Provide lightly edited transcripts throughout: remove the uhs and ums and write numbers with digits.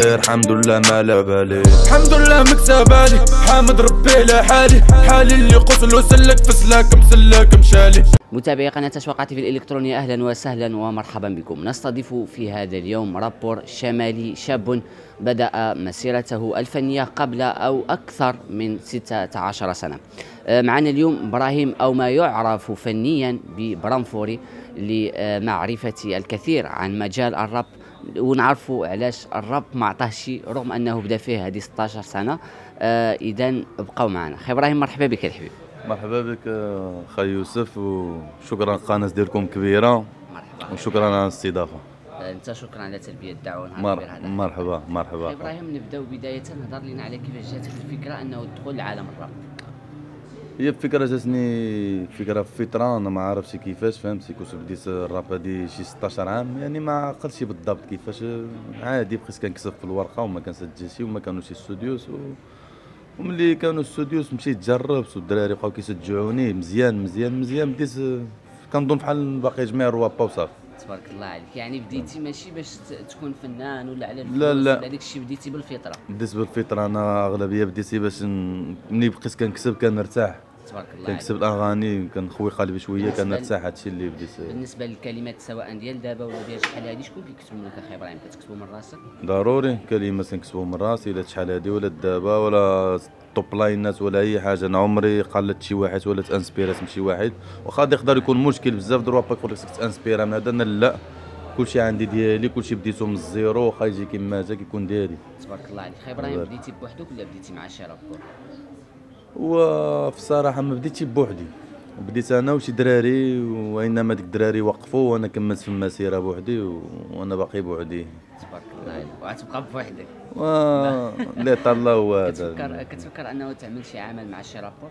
الحمد لله ما لا بالي، الحمد لله مكتبالي، حامد ربي لحالي، حالي اللي قتل وسلك فسلاك مسلاك مشالي. متابعي قناة أشواق تيفي الإلكترونية أهلا وسهلا ومرحبا بكم. نستضيف في هذا اليوم رابور شمالي، شاب بدأ مسيرته الفنية قبل أو أكثر من 16 سنة. معنا اليوم إبراهيم أو ما يعرف فنيا ببرامفوري لمعرفة الكثير عن مجال الراب، ونعرفوا علاش الراب ما عطاهش رغم انه بدا فيه هذه 16 سنه. اذا بقاو معنا. خي ابراهيم مرحبا بك الحبيب. مرحبا بك خي يوسف، وشكرا القناه ديالكم كبيره. مرحبا وشكرا على الاستضافه. انت شكرا على تلبيه الدعوه نهار كبير هذا. مرحبا مرحبا خي ابراهيم، نبداو بدايه نهضر لنا على كيفاش جاتك الفكره انه تدخل لعالم الراب. هي الفكره جاتني فكره في فتره انا ما عرفتش كيفاش، فهمتي؟ كنت بديت الراب هادي شي 16 عام، يعني ما عقلتش بالضبط كيفاش. عادي بقيت كنكسب في الورقه وما كنسجلش وما كانوش استوديوس وملي كانوا استوديوس مشيت جربت والدراري بقاو كيشجعوني مزيان مزيان مزيان، بديت كنظن بحال باقي جميع الروابا وصافي. تبارك الله عليك، يعني بديتي ماشي باش تكون فنان ولا على الفلوس ولا هذاك الشيء، بديتي بالفطره. بديت بالفطره، انا اغلبيه بديتي باش ملي بقيت كنكسب كنرتاح. تبارك الله عليك. كنكسب الاغاني كنخوي قلبي شويه كنرتاح، هادشي اللي بديت. بالنسبه للكلمات سواء ديال دابا ولا ديال شحال هادي، شكون كيكتبهم لك اخي ابراهيم؟ كتكتبهم من راسك؟ ضروري كلمات كنكتبهم من راسي، لا شحال هادي ولا دابا ولا توب لاينات ولا اي حاجه. انا عمري قلدت شي واحد ولا تانسبيرات من شي واحد، واخا يقدر يكون مشكل بزاف دروبا باك خصك تانسبيرا من هذا. انا لا، كلشي عندي ديالي، كلشي بديتو من الزيرو، واخا يجي كما جا كيكون ديالي. تبارك الله عليك. خي ابراهيم بديتي بوحدك ولا بديتي مع شي رابور؟ وفي الصراحه ما بديتش بوحدي، بديت انا وشي دراري، وانما ديك الدراري وقفوا وانا كملت في المسيره بوحدي وانا باقي بوحدي. تبارك الله عليك. وغتبقى بوحدك؟ لا طالله. هو هذا. كتفكر انه تعمل شي عمل مع شي رابور؟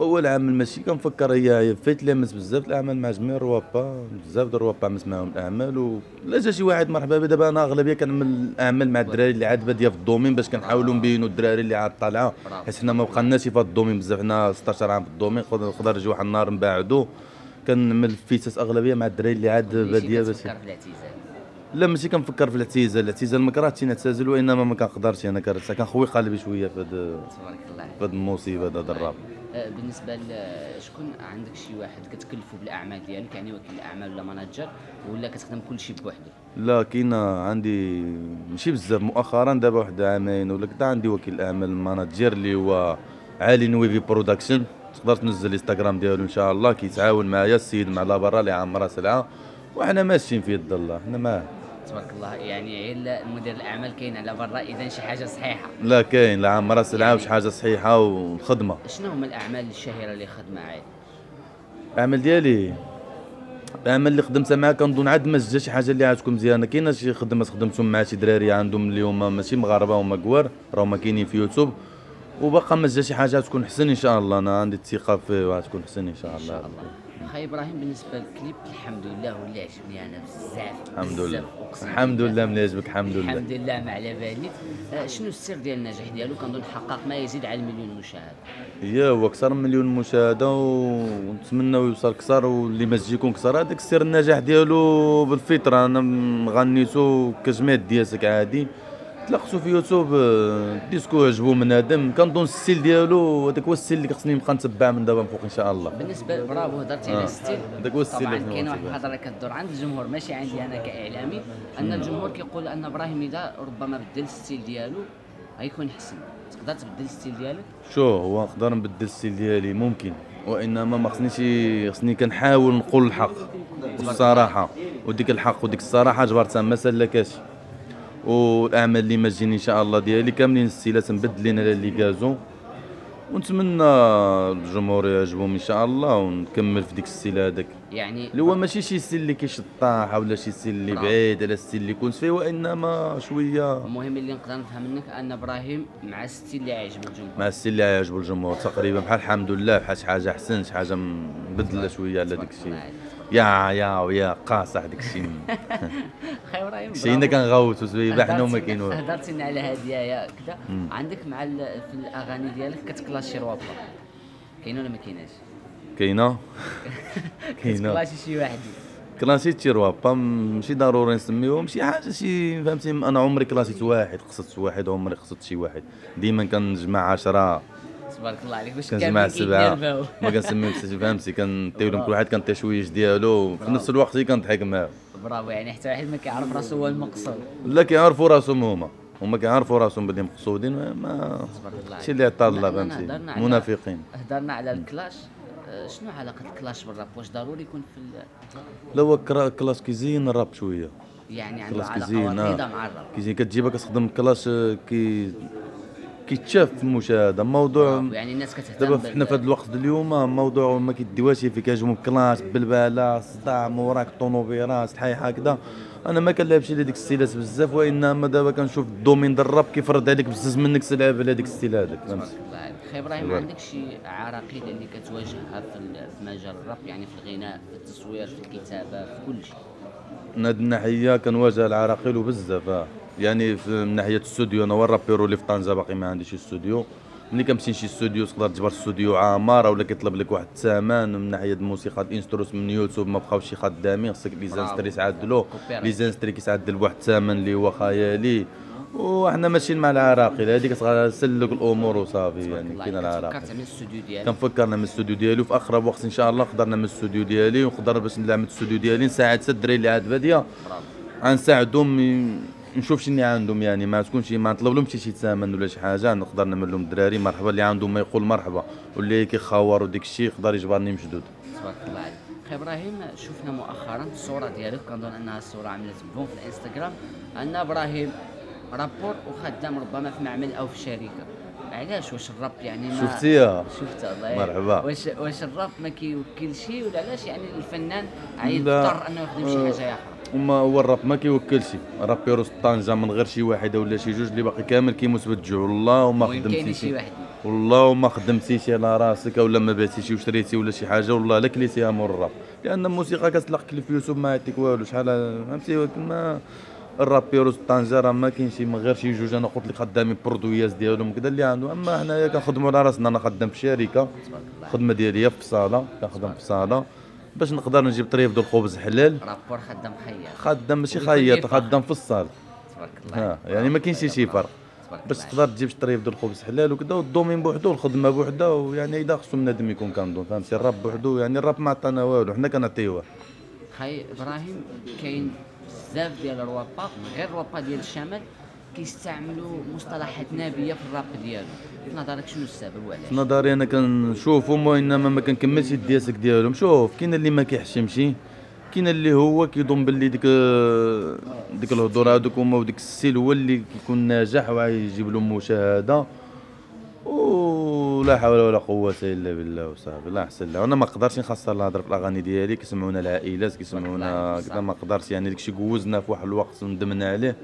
هو العمل ماشي كنفكر، هي فايت لامس بزاف الاعمال مع جميع الروابا، بزاف ديال الروابا عملت معاهم الاعمال، ولا جا شي واحد مرحبا به. دابا انا اغلبيه كنعمل اعمال مع الدراري اللي عاد باديه في الدومين باش كنحاولوا نبينوا الدراري اللي عاد طالعه، حيت حنا ما بقالناش في الدومين بزاف، حنا 16 عام في الدومين، نقدر نجي واحد النهار نبعدوا. كنعمل فيتات اغلبيه مع الدراري اللي عاد باديه. باش كنفكر في الاعتزال؟ لا ماشي كنفكر في الاعتزال، الاعتزال ما كرهتش نعتزل، وانما ما كنقدرش انا كرهتها، كنخوي قلبي شويه في هذا. تبارك الله في هذه المصيبه هذا الراب. بالنسبه لشكون عندك شي واحد كتكلفو بالاعمال ديالك، يعني وكيل الاعمال ولا ماناجر، ولا كتخدم كلشي بوحدك؟ لا كاينه عندي ماشي بزاف، مؤخرا دابا واحد عامين ولا كدا عندي وكيل الاعمال ماناجر اللي هو علي نويبي برودكشن. تقدر تنزل الانستغرام ديالو ان شاء الله، كيتعاون معايا السيد مع لا برا اللي عمره سلعه، وحنا ماشيين في يد الله، حنا معاه. تبارك الله، يعني غير مدير الاعمال كاين على برا، اذا شي حاجه صحيحه. لا كاين لا عام راس العام، شي حاجه صحيحه وخدمه. شنو هما الاعمال الشهيره اللي خدمه عاد؟ الاعمال ديالي الاعمال اللي خدمتها معاه كنظن عاد ما جا شي حاجه اللي عادكم مزيانه. كاينه شي خدمات خدمتهم مع شي دراري عندهم اليوم ماشي مغاربه هما كوار، راهما كاينين في يوتيوب، وباقا ما جا شي حاجه تكون حسن ان شاء الله. انا عندي الثقه فيه وغتكون حسن ان شاء الله. خي ابراهيم بالنسبه للكليب، الحمد لله هو اللي عجبني انا بزاف. الحمد لله الحمد لله. ملي عجبك الحمد لله الحمد لله ما على بالي. شنو السر ديال النجاح ديالو؟ كنظن حقق ما يزيد على المليون مشاهده. يا هو اكثر من مليون مشاهده، ونتمناو يوصل كثر، واللي ما تجيكم كثر. هذاك سر النجاح ديالو بالفطره، انا غنيتو كجميع ديالك عادي، تلقيتو في يوتيوب ديسكو عجبو من هدم، كنظن الستيل ديالو هذاك هو الستيل اللي خصني نبقى نتبع من دابا فوق ان شاء الله. بالنسبه برافو هضرتي على الستيل، هذاك هو الستيل. طبعا كاين واحد الهضره كدور عند الجمهور ماشي عندي انا كاعلامي، ان الجمهور كيقول ان ابراهيم اذا ربما بدل الستيل ديالو غيكون احسن. تقدر تبدل الستيل ديالك؟ شو هو نقدر نبدل الستيل ديالي ممكن، وانما ما خصني كنحاول نقول الحق والصراحه، وديك الحق وديك الصراحه جبرتها ما سلكاش. والاعمال اللي ما تجيني ان شاء الله ديالي كاملين السيلات مبدلين على اللي كازو، ونتمنى الجمهور يعجبهم ان شاء الله ونكمل في ديك السيل هذاك. يعني اللي هو ماشي شي سيل اللي كيشد الطاحه ولا شي سيل اللي بعيد على السيل اللي كنت فيه، وانما شويه. المهم اللي نقدر نفهم منك ان ابراهيم مع السيل اللي عاجب الجمهور، مع السيل اللي عاجب الجمهور تقريبا بحال الحمد لله، بحال شي حاجه احسن، شي حاجه مبدله شويه على داك الشيء. يا قاصح داك الشيء. خي ابراهيم شينا كنغوتو زويبه حنا وما كاينوش. هضرتي لنا على هدايا كذا عندك مع في الاغاني ديالك كتكلاشي روابط، كاينه ولا ما كايناش؟ كاينه كتكلاشي شي واحد كلاسيت تيروا با ماشي ضروري نسميوهم شي حاجه شي فهمتي. انا عمري كلاسيت واحد قصدت واحد، عمري قصدت شي واحد، ديما كنجمع 10 تبارك الله عليك باش كنجمع 7 ما كنسميهمش فهمتي، كنعطيو لهم كل واحد كنعطيه التشويش ديالو في نفس الوقت اللي كنضحك معاه. برافو، يعني حتى واحد ما كيعرف راسو هو المقصود. لا كيعرفوا راسهم هما كيعرفوا راسهم باللي مقصودين، ما شي اللي عطا الله فهمتي منافقين. هضرنا على الكلاش، شنو علاقه الكلاش بالراب؟ واش ضروري يكون في لا هو كلاش كيزين الراب شويه، يعني عنده علاقه وحيده مع الراب كيزين كتجيبها كتخدم الكلاش كيتشاف في المشاهده موضوع، يعني الناس كتهتم دابا حنا في هذا الوقت اليوم موضوع ما كيديوهاش فيه، كيهاجموا الكلاش بالبلبله الصداع موراك الطونوبيرات الحي هكذا. انا ما كنلعبش على ديك الستيلات بزاف، وانما دابا كنشوف الدومين ديال الراب كيفرض عليك بزاف منك تلعب على ديك الستيل هذاك فهمتي. اخي ابراهيم، عندك شي عراقيل اللي كتواجهها في مجال الراب، يعني في الغناء في التصوير في الكتابه في كل شيء؟ من هذه الناحيه كنواجه العراقيل بزاف، يعني من ناحيه الاستوديو انا والرابيرو اللي في طنجه باقي ما عنديش استوديو. ملي كنمشي لشي استوديو تقدر تجبر استوديو عامر ولا كيطلب لك واحد الثمن. من ناحيه الموسيقى الانستروس من يوسف ما بقاوش شي خدامين، خصك لي زانستري تعدلو، لي زانستري كيتعدل بواحد الثمن اللي هو خيالي. وحنا ماشيين مع العراقيل، هذيك كتسلك الامور وصافي. يعني كاين العراقيل كنفكر تعمل الاستوديو ديالك، كنفكر نعمل الاستوديو ديالي في اقرب وقت ان شاء الله نقدر نعمل الاستوديو ديالي، ونقدر باش نعمل الاستوديو ديالي نساعد حتى الدراري اللي عاد باديه غنساعدهم نشوف شنو عندهم، يعني ما تكونش ما نطلب لهم شي ثمن ولا شي حاجه، نقدر نعمل لهم الدراري مرحبا اللي عندهم ما يقول مرحبا، واللي كيخاور وديك الشيء يقدر يجبرني مشدود. تبارك الله عليك. اخي ابراهيم، شفنا مؤخرا الصوره ديالك، كنظن انها الصوره عملت بوم في الانستغرام، ان ابراهيم رابور وخدام ربما في معمل او في شركه، علاش؟ واش الراب يعني ما شفتيها؟ شفتها الله مرحبا. واش الراب ما كيوكلش ولا علاش؟ يعني الفنان يضطر انه يخدم شي حاجه اخرى. وما هو الراب ما كيوكلش، رابيروس طنجه من غير شي واحد ولا شي جوج اللي باقي كامل كيموت بالجوع. والله ما خدمتيش، والله ما خدمتيش على راسك ولا ما بعتيشي وشريتي ولا شي حاجه، والله لا كليتيها مور الراب، لان الموسيقى كتلق كليف يوسف ما عطيك والو شحال فهمتي. كما الرابيروس طنجه راه ما كاينش من غير شي جوج، انا قلت لك خدامين برودوياز ديالهم كذا اللي عندهم. اما حنايا كنخدموا على راسنا، انا خدام في شركه، الخدمه ديالي في صاله، كنخدم في صاله باش نقدر نجيب طريف ديال الخبز حلال. رابور خدام خياط، خدام ماشي خياط، خدام في الصال. تبارك الله، يعني ما كاينش شي فرق باش تقدر تجيب طريف ديال الخبز حلال وكذا، والدومين بوحدو والخدمه بوحدها. ويعني اذا خصو بنادم يكون كنظن فهمتي الراب بوحدو، يعني الراب ما عطانا والو حنا كنعطيوه. خاي ابراهيم، كاين بزاف ديال الروابا غير الروابا ديال الشمال كيستعملوا مصطلحات نابيه في الراب ديالهم، في نظرك شنو السبب وعلاش؟ في نظري انا كنشوفهم وانما ما كنكملش الدياسك ديالهم. شوف، كاين اللي ما كيحشمش، كاين اللي هو كيظن باللي ديك الهضور هذوك هما وديك السيل هو اللي كيكون ناجح ويجيب لهم مشاهده، ولا حول ولا قوه الا بالله. وصافي الله احسن له. انا ما نقدرش نخسر الهضره في الاغاني ديالي، كيسمعونا العائلات كيسمعونا كذا، ما نقدرش يعني داكشي كوزنا في واحد الوقت وندمنا عليه،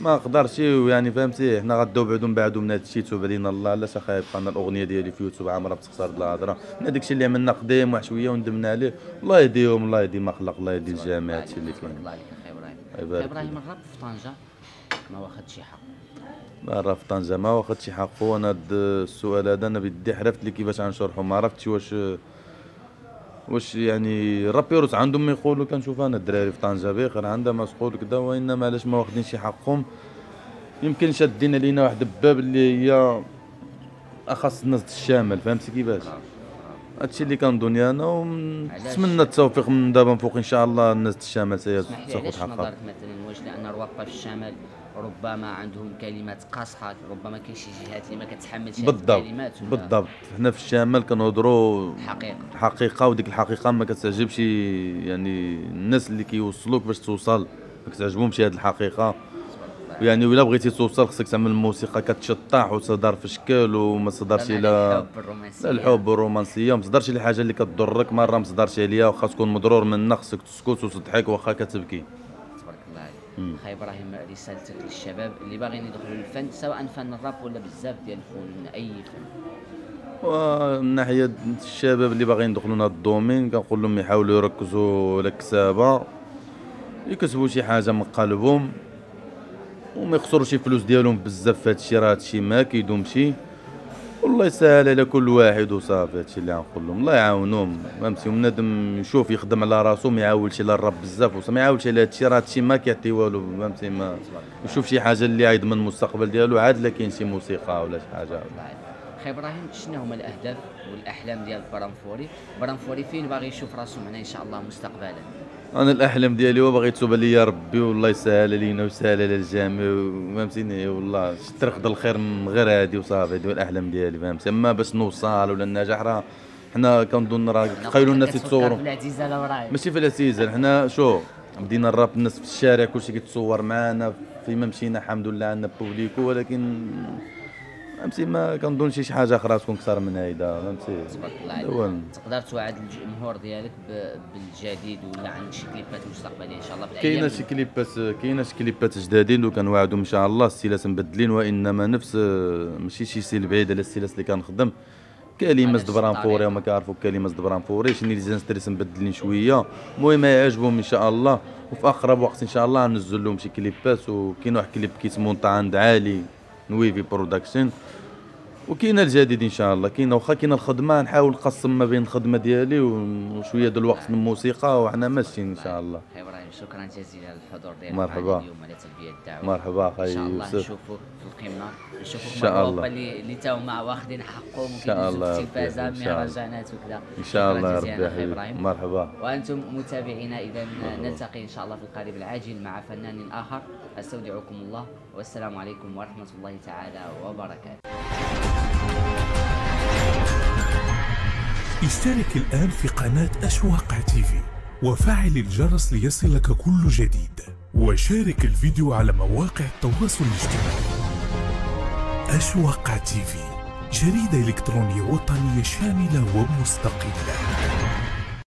ما نقدرش يعني فهمتي. حنا غداو بعدو نبعدو من هذا الشيء، توب علينا الله. لا صافي يبقى لنا الاغنيه ديالي في يوتيوب عامره بتخسر الهضره، حنا داكشي اللي عملنا قديم واحد شويه وندمنا عليه. الله يهديهم، الله يهدي ما خلق، الله يهدي الجميع. هادشي اللي كاين. الله يخليك اخي ابراهيم. ابراهيم، الراب في طنجه ما واخدش شي حق، الراب في طنجه ما واخدش شي حق. وانا هذا السؤال هذا انا بدي حرفت لي كيفاش غنشرحو، ما عرفتش واش يعني الرابيروس عندهم ما يقولوا. كنشوف انا الدراري في طنجه بخير عندها مسقول كذا، وانما علاش ما واخدين شي حقهم؟ يمكن شادين علينا واحد الباب اللي هي اخص الناس الشامل فهمتي كيفاش. هادشي اللي كنظن انا، ونتمنى التوفيق من دابا من فوق ان شاء الله. الناس الشامل تاخذ حقها. علاش نظرك مثلا واش لان الروابا في الشمال ربما عندهم كلمات قاصحه، ربما كاين شي جهات اللي ما كتحملش الكلمات؟ بالضبط، حنا في الشمال كنهضروا حقيقه، وديك الحقيقه ما كتعجبش يعني الناس اللي كيوصلوك باش توصل، ما كتعجبهمش هذه الحقيقه. يعني ولا بغيتي توصل خصك تعمل الموسيقى كتشطح وتصدر في شكل، وما تصدرش الى الحب والرومانسيه، ما تصدرش لحاجه اللي كتضرك. مره ما تصدرش عليها واخا تكون مضرور منها، خصك تسكت وتضحك واخا كتبكي. خاي ابراهيم، رسالتك للشباب اللي باغيين يدخلوا للفن، سواء فن الراب ولا بزاف ديال الفن اي فن؟ ومن ناحيه الشباب اللي باغيين يدخلوا لهذا الدومين كنقول لهم يحاولوا يركزوا على الكسابه، يكسبوا شي حاجه من قلبهم وما يخسروش الفلوس ديالهم بزاف في هذا الشيء. راه هذا الشيء ما كيدومشي، والله يسهل على كل واحد وصافي. هادشي اللي غنقول لهم، الله يعاونهم فهمتي. وبنادم يشوف يخدم على راسو، ما يعاولش على الرب بزاف وما يعاولش على هادشي، راه هادشي ما كيعطي والو فهمتي. ما يشوف شي حاجه اللي يضمن المستقبل ديالو، عاد لا كاين شي موسيقى ولا شي حاجه. خي ابراهيم، شنو هما الاهداف والاحلام ديال برامفوري؟ برامفوري فين باغي يشوف راسو معنا ان شاء الله مستقبلا؟ انا الاحلام ديالي هو باغي تسوب ليا ربي، والله يسهل علينا ويسهل على الجميع فهمتيني. والله ترقد الخير من غير هادي وصافي. هادو الاحلام ديالي فهمتي. اما باش نوصل ولا النجاح، راه حنا كنظن راه تخيلوا الناس يتصوروا ماشي في العزيزه. حنا شو بدينا الراب، الناس في الشارع كلشي كيتصور معنا فيما مشينا، الحمد لله عندنا بوبليكو، ولكن فهمتي ما كنظنش شي حاجه اخرى تكون اكثر من هيدا فهمتي. تبارك الله عليك، تقدر توعد الجمهور ديالك بالجديد ولا عندك شي كليبات مستقبليه ان شاء الله؟ كاينه شي كليبات، كاينه شي كليبات جدادين وكنوعدهم ان شاء الله. السيلات مبدلين، وانما نفس ماشي شي سيل بعيد على السيلات اللي كنخدم. كلمات برامفوري وما كيعرفوا كلمات برامفوري شنو، لي زانستريس مبدلين شويه. المهم يعجبهم ان شاء الله، وفي اقرب وقت ان شاء الله ننزل لهم شي كليبات. وكاين واحد كليب كيسمو طعند عالي نويفي برودكشن، وكاين الجديد ان شاء الله. كاين واخا كاين الخدمه، نحاول نقسم ما بين الخدمه ديالي وشويه ديال الوقت من الموسيقى، وحنا ماشيين ان شاء الله. ابراهيم، شكرا جزيلا على الحضور ديالك مرحبا اليوم على تلبيه الدعوه. مرحبا اخي يوسف، ان شاء الله نشوفوك في القمه، نشوفوك مع الوقفه اللي تا هما واخدين حقهم وكيدوزوا في التلفازه مهرجانات وكذا. ان شاء الله ربي يحييك، مرحبا. وانتم متابعينا، اذا نلتقي ان شاء الله في القريب العاجل مع فنان اخر. استودعكم الله، والسلام عليكم ورحمه الله تعالى وبركاته. اشترك الآن في قناة أشواق تيفي وفعل الجرس ليصلك كل جديد، وشارك الفيديو على مواقع التواصل الاجتماعي. أشواق تيفي، جريدة إلكترونية وطنية شاملة ومستقلة.